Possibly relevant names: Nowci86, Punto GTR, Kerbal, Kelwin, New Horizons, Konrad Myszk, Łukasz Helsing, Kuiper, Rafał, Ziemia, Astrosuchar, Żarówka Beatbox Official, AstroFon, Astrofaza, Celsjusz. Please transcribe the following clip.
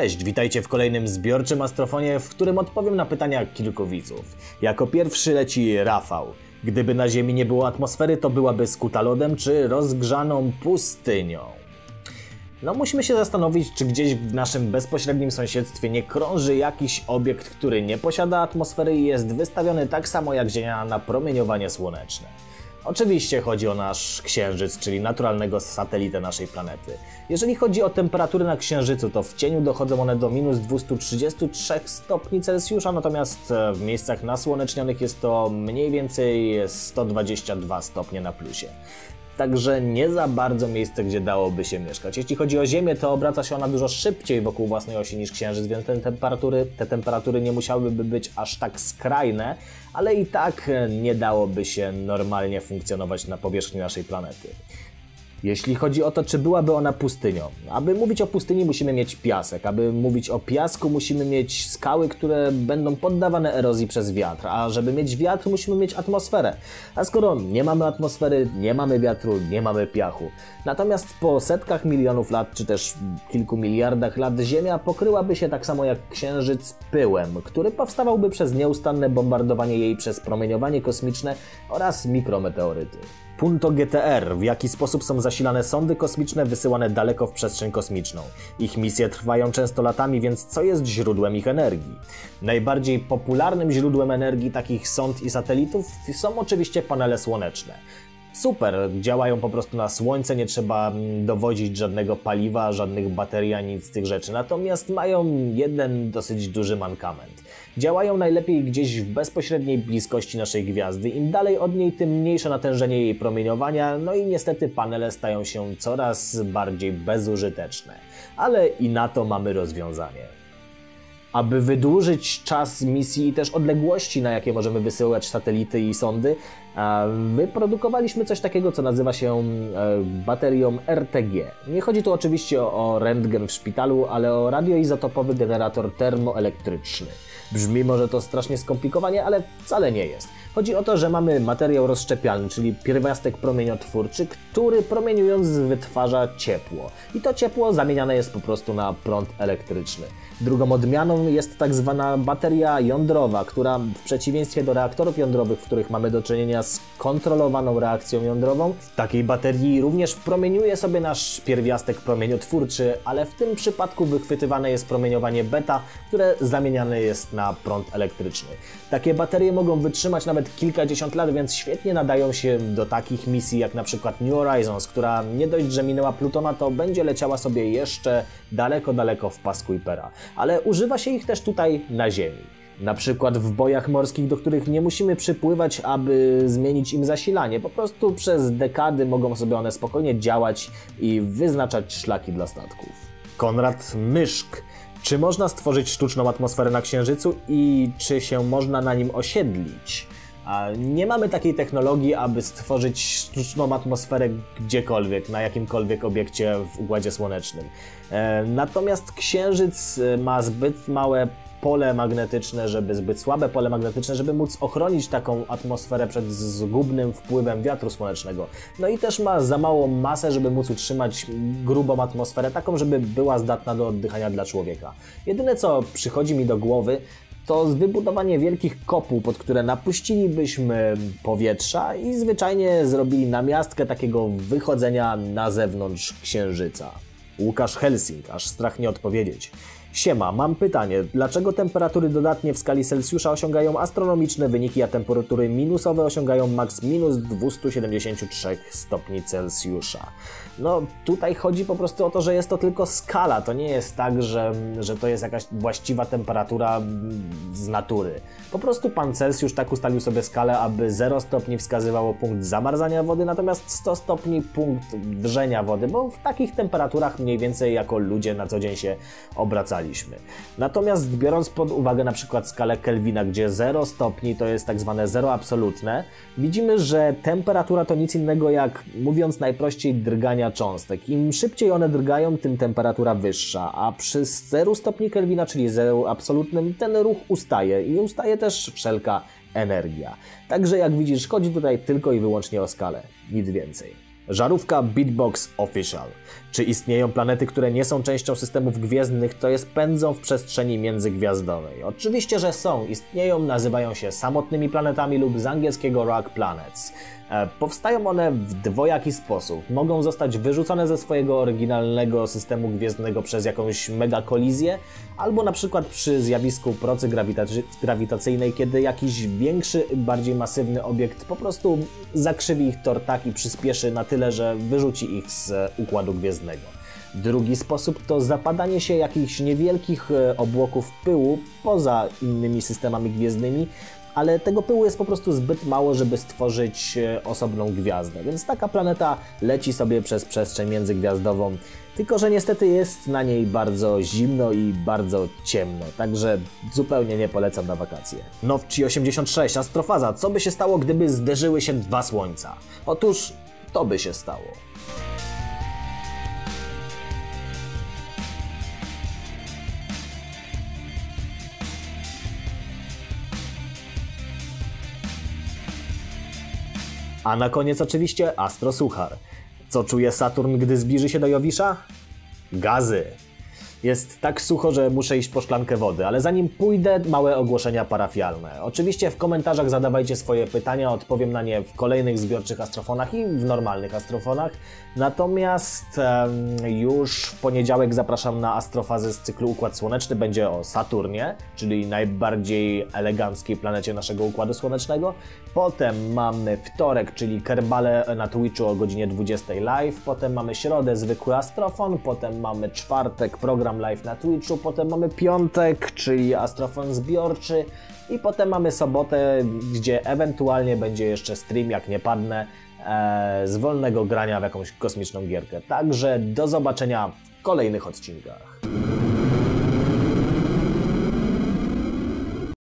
Cześć, witajcie w kolejnym zbiorczym astrofonie, w którym odpowiem na pytania kilku widzów. Jako pierwszy leci Rafał. Gdyby na Ziemi nie było atmosfery, to byłaby skuta lodem czy rozgrzaną pustynią. No musimy się zastanowić, czy gdzieś w naszym bezpośrednim sąsiedztwie nie krąży jakiś obiekt, który nie posiada atmosfery i jest wystawiony tak samo jak Ziemia na promieniowanie słoneczne. Oczywiście chodzi o nasz Księżyc, czyli naturalnego satelitę naszej planety. Jeżeli chodzi o temperatury na Księżycu, to w cieniu dochodzą one do minus 233 stopni Celsjusza, natomiast w miejscach nasłonecznionych jest to mniej więcej 122 stopnie na plusie. Także nie za bardzo miejsce, gdzie dałoby się mieszkać. Jeśli chodzi o Ziemię, to obraca się ona dużo szybciej wokół własnej osi niż Księżyc, więc te temperatury nie musiałyby być aż tak skrajne, ale i tak nie dałoby się normalnie funkcjonować na powierzchni naszej planety. Jeśli chodzi o to, czy byłaby ona pustynią. Aby mówić o pustyni, musimy mieć piasek. Aby mówić o piasku, musimy mieć skały, które będą poddawane erozji przez wiatr. A żeby mieć wiatr, musimy mieć atmosferę. A skoro nie mamy atmosfery, nie mamy wiatru, nie mamy piachu. Natomiast po setkach milionów lat, czy też kilku miliardach lat, Ziemia pokryłaby się tak samo jak Księżyc pyłem, który powstawałby przez nieustanne bombardowanie jej przez promieniowanie kosmiczne oraz mikrometeoryty. Punto GTR. W jaki sposób są zasilane sondy kosmiczne wysyłane daleko w przestrzeń kosmiczną? Ich misje trwają często latami, więc co jest źródłem ich energii? Najbardziej popularnym źródłem energii takich sond i satelitów są oczywiście panele słoneczne. Super, działają po prostu na słońce, nie trzeba dowozić żadnego paliwa, żadnych baterii, ani nic z tych rzeczy. Natomiast mają jeden dosyć duży mankament. Działają najlepiej gdzieś w bezpośredniej bliskości naszej gwiazdy. Im dalej od niej, tym mniejsze natężenie jej promieniowania, no i niestety panele stają się coraz bardziej bezużyteczne. Ale i na to mamy rozwiązanie. Aby wydłużyć czas misji i też odległości, na jakie możemy wysyłać satelity i sondy, wyprodukowaliśmy coś takiego, co nazywa się baterią RTG. Nie chodzi tu oczywiście o rentgen w szpitalu, ale o radioizotopowy generator termoelektryczny. Brzmi może to strasznie skomplikowanie, ale wcale nie jest. Chodzi o to, że mamy materiał rozszczepialny, czyli pierwiastek promieniotwórczy, który promieniując wytwarza ciepło. I to ciepło zamieniane jest po prostu na prąd elektryczny. Drugą odmianą jest tak zwana bateria jądrowa, która w przeciwieństwie do reaktorów jądrowych, w których mamy do czynienia z kontrolowaną reakcją jądrową, w takiej baterii również promieniuje sobie nasz pierwiastek promieniotwórczy, ale w tym przypadku wychwytywane jest promieniowanie beta, które zamieniane jest na prąd elektryczny. Takie baterie mogą wytrzymać nawet kilkadziesiąt lat, więc świetnie nadają się do takich misji jak na przykład New Horizons, która nie dość, że minęła Plutona, to będzie leciała sobie jeszcze daleko, daleko w pas Kuipera. Ale używa się ich też tutaj na Ziemi. Na przykład w bojach morskich, do których nie musimy przypływać, aby zmienić im zasilanie. Po prostu przez dekady mogą sobie one spokojnie działać i wyznaczać szlaki dla statków. Konrad Myszk. Czy można stworzyć sztuczną atmosferę na Księżycu i czy się można na nim osiedlić? Nie mamy takiej technologii, aby stworzyć sztuczną atmosferę gdziekolwiek, na jakimkolwiek obiekcie w Układzie Słonecznym. Natomiast Księżyc ma zbyt małe pole magnetyczne, zbyt słabe pole magnetyczne, żeby móc ochronić taką atmosferę przed zgubnym wpływem wiatru słonecznego. No i też ma za małą masę, żeby móc utrzymać grubą atmosferę, taką, żeby była zdatna do oddychania dla człowieka. Jedyne, co przychodzi mi do głowy, to wybudowanie wielkich kopuł, pod które napuścilibyśmy powietrza i zwyczajnie zrobili namiastkę takiego wychodzenia na zewnątrz Księżyca. Łukasz Helsing, aż strach nie odpowiedzieć. Siema, mam pytanie, dlaczego temperatury dodatnie w skali Celsjusza osiągają astronomiczne wyniki, a temperatury minusowe osiągają maks minus 273 stopni Celsjusza? No tutaj chodzi po prostu o to, że jest to tylko skala, to nie jest tak, że to jest jakaś właściwa temperatura z natury. Po prostu pan Celsjusz tak ustalił sobie skalę, aby 0 stopni wskazywało punkt zamarzania wody, natomiast 100 stopni punkt wrzenia wody, bo w takich temperaturach mniej więcej jako ludzie na co dzień się obracali. Natomiast biorąc pod uwagę na przykład skalę Kelwina, gdzie 0 stopni to jest tak zwane 0 absolutne, widzimy, że temperatura to nic innego jak, mówiąc najprościej, drgania cząstek. Im szybciej one drgają, tym temperatura wyższa, a przy 0 stopni Kelwina, czyli 0 absolutnym, ten ruch ustaje i ustaje też wszelka energia. Także jak widzisz, chodzi tutaj tylko i wyłącznie o skalę, nic więcej. Żarówka Beatbox Official. Czy istnieją planety, które nie są częścią systemów gwiezdnych, to jest pędzą w przestrzeni międzygwiazdowej? Oczywiście, że są. Istnieją, nazywają się samotnymi planetami lub z angielskiego rogue planets. Powstają one w dwojaki sposób. Mogą zostać wyrzucone ze swojego oryginalnego systemu gwiezdnego przez jakąś megakolizję, albo na przykład przy zjawisku procy grawitacyjnej, kiedy jakiś większy, bardziej masywny obiekt po prostu zakrzywi ich tor tak i przyspieszy na tyle, że wyrzuci ich z układu gwiezdnego. Drugi sposób to zapadanie się jakichś niewielkich obłoków pyłu poza innymi systemami gwiezdnymi, ale tego pyłu jest po prostu zbyt mało, żeby stworzyć osobną gwiazdę, więc taka planeta leci sobie przez przestrzeń międzygwiazdową, tylko że niestety jest na niej bardzo zimno i bardzo ciemno, także zupełnie nie polecam na wakacje. Nowci86, Astrofaza, co by się stało, gdyby zderzyły się dwa słońca? Otóż to by się stało. A na koniec oczywiście Astrosuchar. Co czuje Saturn, gdy zbliży się do Jowisza? Gazy. Jest tak sucho, że muszę iść po szklankę wody, ale zanim pójdę, małe ogłoszenia parafialne. Oczywiście w komentarzach zadawajcie swoje pytania, odpowiem na nie w kolejnych zbiorczych astrofonach i w normalnych astrofonach. Natomiast już w poniedziałek zapraszam na astrofazy z cyklu Układ Słoneczny. Będzie o Saturnie, czyli najbardziej eleganckiej planecie naszego Układu Słonecznego. Potem mamy wtorek, czyli Kerbale na Twitchu o godzinie 20 live. Potem mamy środę, zwykły astrofon. Potem mamy czwartek, program live na Twitchu, potem mamy piątek, czyli astrofon zbiorczy i potem mamy sobotę, gdzie ewentualnie będzie jeszcze stream, jak nie padnę, z wolnego grania w jakąś kosmiczną gierkę. Także do zobaczenia w kolejnych odcinkach.